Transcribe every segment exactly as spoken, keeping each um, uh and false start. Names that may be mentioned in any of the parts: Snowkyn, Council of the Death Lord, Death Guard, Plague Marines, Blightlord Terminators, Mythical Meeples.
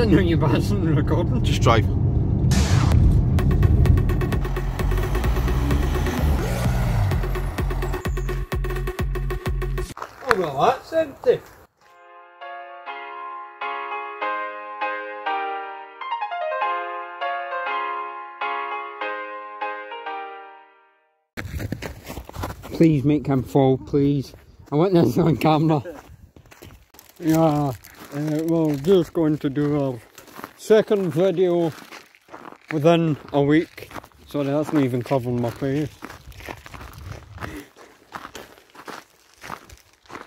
done your new bathroom recording? Just drive. Oh, well, that's empty. Please make him fall, please. I want this on camera. Yeah, uh, we're just going to do our second video within a week. Sorry, that's not even covering my face.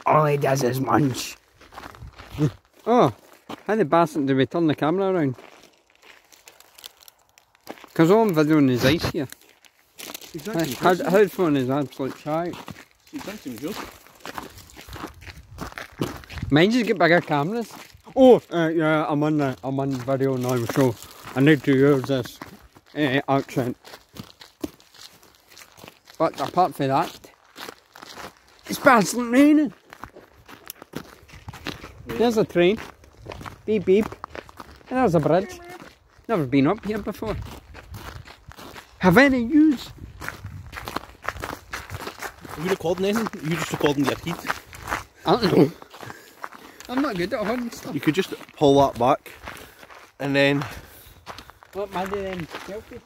All he does is munch. Oh, how the bastard do we turn the camera around? Because all I'm videoing is ice here. Exactly. How how fun is absolute shite. Exactly good. Mine just get bigger cameras. Oh, uh, yeah, I'm on the I'm on video now, so I need to use this uh, accent. But apart from that, it's bastard raining. Yeah. There's a train. Beep beep. And there's a bridge. Never been up here before. Have any use? Are you recording anything? Are you just recording your feet? I don't know. I'm not good at holding stuff. You could just pull that back and then... What, Mandy then? Selfie?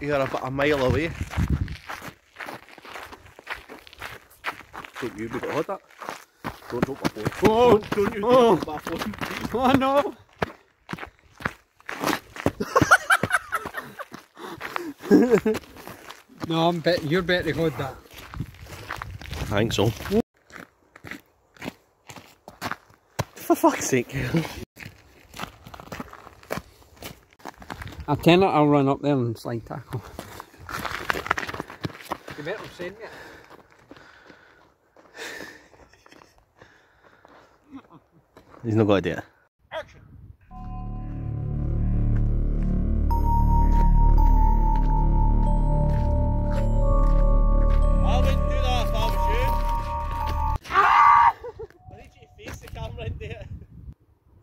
You're about a mile away. Don't you be got that. Don't drop my phone. Oh, don't, don't you oh. drop my phone. Oh no! No, I'm bet you're better to hold that. I think so. For fuck's sake. I tell it I'll run up there and slide tackle. You better have seen me. He's not got it yet.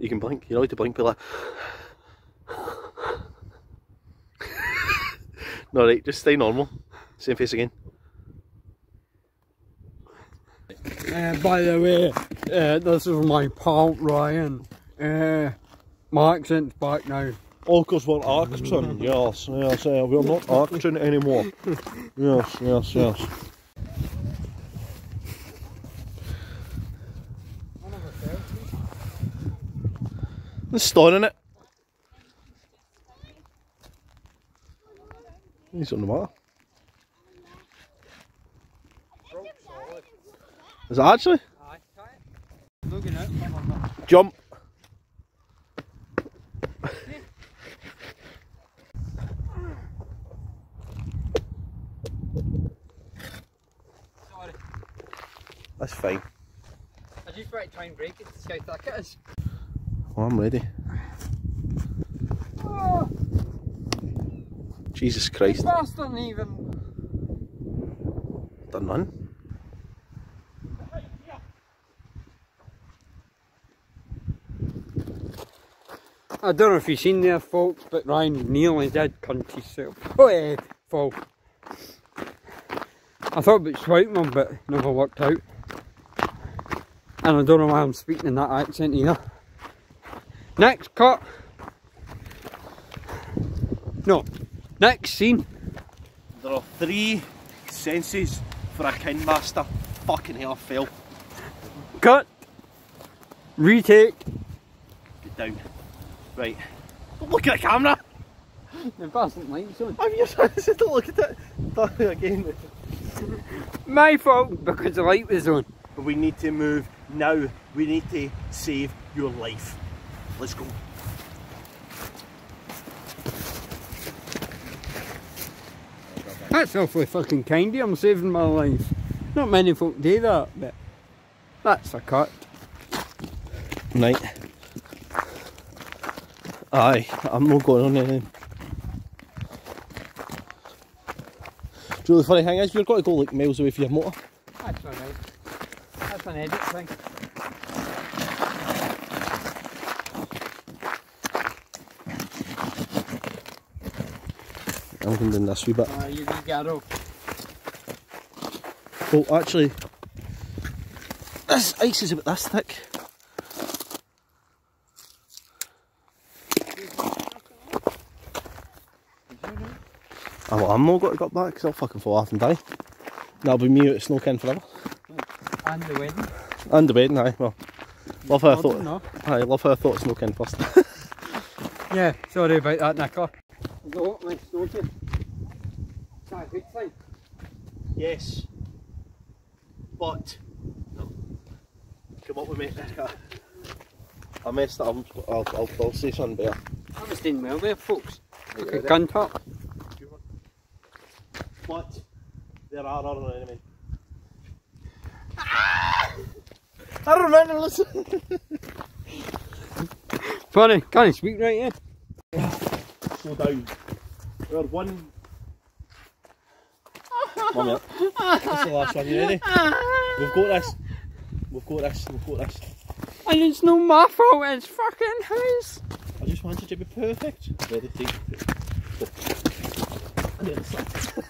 You can blink, you're allowed to blink, Pilar. No, right, just stay normal. Same face again. Uh, by the way, uh, this is my pal Ryan. Uh, my accent's back now. Oh, because we're acting, yes, yes, uh, we're not acting anymore. Yes, yes, yes. There's stone in it. He's on the water. Is it actually? Jump. Sorry. That's fine. I just want to try and break it to see how thick it is. Oh, I'm ready. Oh. Jesus Christ. Bastard, even. Done none. I don't know if you've seen there, folks, but Ryan nearly did cunt himself. Oh, eh, fall. I thought about swiping him, but it never worked out. And I don't know why I'm speaking in that accent either. Next cut. No. Next scene. There are three senses for a kin master. Fucking hell, fell. Cut. Retake. Get down. Right. Don't look at the camera. The bastard lights on. I'm your son. Don't look at it. Done it again. My fault because the light was on. But we need to move now. We need to save your life. Let's go. That's awfully fucking kind of you, I'm saving my life. Not many folk do that, but that's a cut. Right. Aye, I'm not going on anything. Do you know the funny thing is, you've got to go like miles away from your motor. That's alright. That's an edit thing. I'm going down this wee bit. Ah, you wee girl. Well, actually, this ice is about this thick. Oh, I'm not going to get back because I'll fucking fall off and die. That'll be me out of Snowkyn forever. And the wedding. And the wedding, aye. Well, love how I thought. No. Aye, love how I thought Snowkyn first. Yeah, sorry about that, Nicker. No, my Snowkyn. Is that a good thing? Yes. But no. Come up with me. I messed it up. I'll, I'll, I'll say something better. I was doing well there, folks. Look at gun top. But there are other enemies. Ah! I don't remember listening. Funny, can you speak right here? Yeah. Slow down. We're one. One minute. That's the last one, you ready? We've got this. We've got this. We've got this. And it's no my fault, it's fucking his. I just wanted to be perfect. Ready, take I need to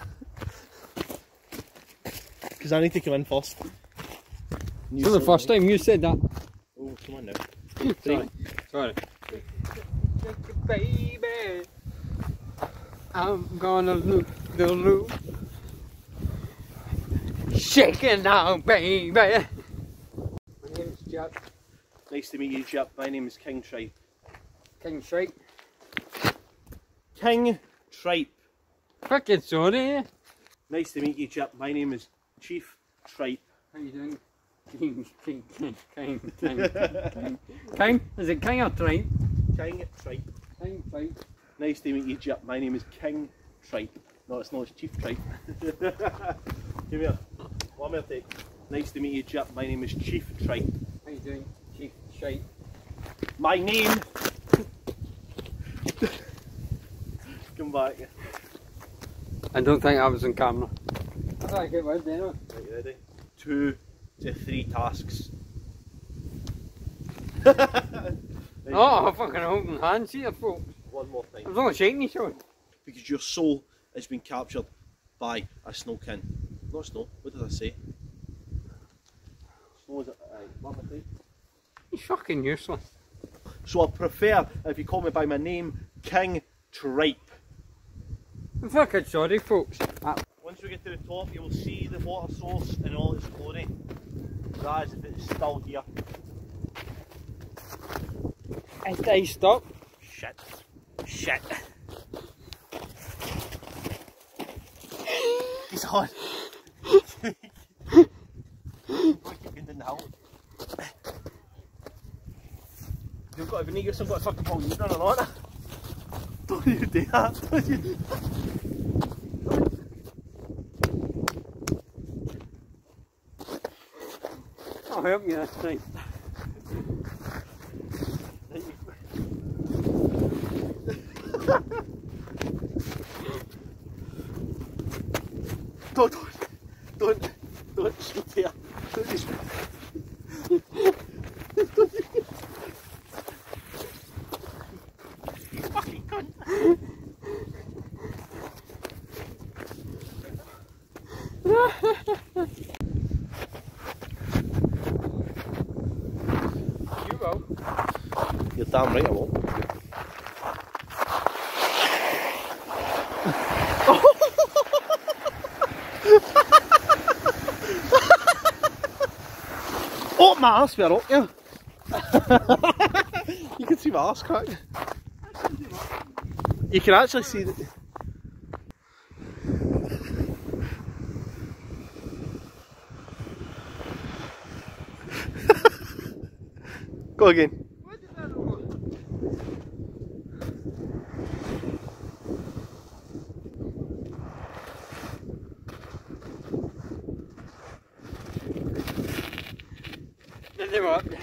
because I need to come in first. This is the first time you said that. Oh, come on now. Sorry. Sorry. Baby, I'm gonna loop the loop. Shake it now, baby. My name's Jack. Nice to meet you, Jack. My name is King Tripe. King Tripe. King Tripe. Fucking sorry. Nice to meet you, Jack. My name is Chief Tripe. How you doing? King, king, king, king, king, king, king. Is it king or tripe? King Tripe. King Tripe. Nice to meet you, Jip. My name is King Tripe. No, it's not, it's Chief Tripe. Come here. One more take. Nice to meet you, Jip. My name is Chief Tripe. How you doing, Chief Tripe? My name. Come back. I don't think I was on camera. I thought I get one then. Are you ready? Two. To three tasks. Oh, I'm fucking holding hands here, folks. One more thing. I'm not shaking each other. Because your soul has been captured by a snowkin. Not snow, what did I say? Snow is a. Aye, uh, you're fucking useless. So I prefer if you call me by my name, King Tripe. I'm fucking sorry, folks. I Once we get to the top, you will see the water source in all its glory. That is if it's still here. It's iced up. Shit. Shit. He's on. You've got to be neat, you've got a fucking ball needle or not. Don't you do that, don't you? I'll help you this time. Don't, don't, don't shoot there. Don't just. Fucking cunt. You're damn right I won't. Oh, my ass, we're up here. You can see my ass crack. You can actually see that. Go again.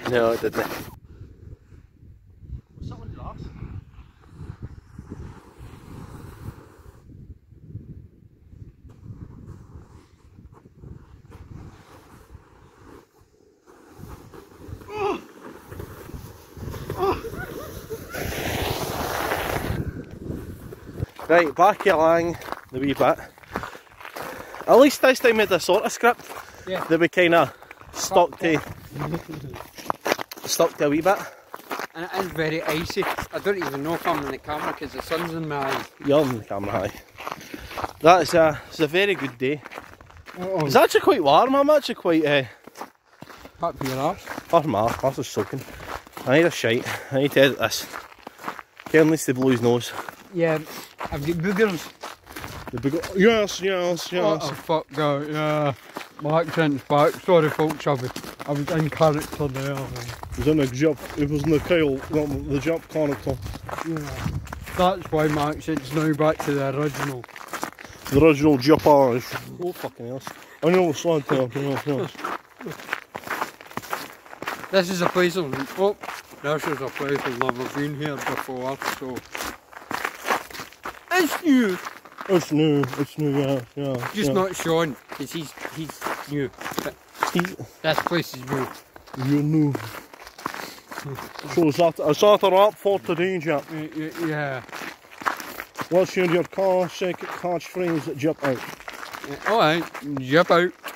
No, it didn't. Was that one your arse? Oh! Oh! Right, back along the wee bit. At least this time we had a sort of script, yeah, that we kind of stuck to, stuck to a wee bit. And it is very icy. I don't even know if I'm in the camera because the sun's in my eyes. You're in the camera, aye. That is a, it's a very good day. Uh-oh. It's actually quite warm. I'm actually quite... Uh, Up your arse. Oh, my arse is soaking. I need a shite. I need to edit this. Ken needs to blow his nose. Yeah, I've got boogers. The booger. Yes, yes, yes. What the fuck, go, yeah. My accent's back. Sorry, folks, I was, I was in character there. It was in the job. It was in the kale, not the job character. Yeah. That's why my accent's now back to the original. The original Japanese. Oh, fucking hell. I know it's like that. This is a place of, oh, this is a place I've never been here before, so... It's new! It's new, it's new, yeah, yeah. Just yeah. Not Sean, because he's, he's new. But he's, this place is new. You're new. So is that, is that a wrap for today, Jap? Uh, yeah. What's your, your car, second catchphrase, Jap out? Uh, Alright, Jap out.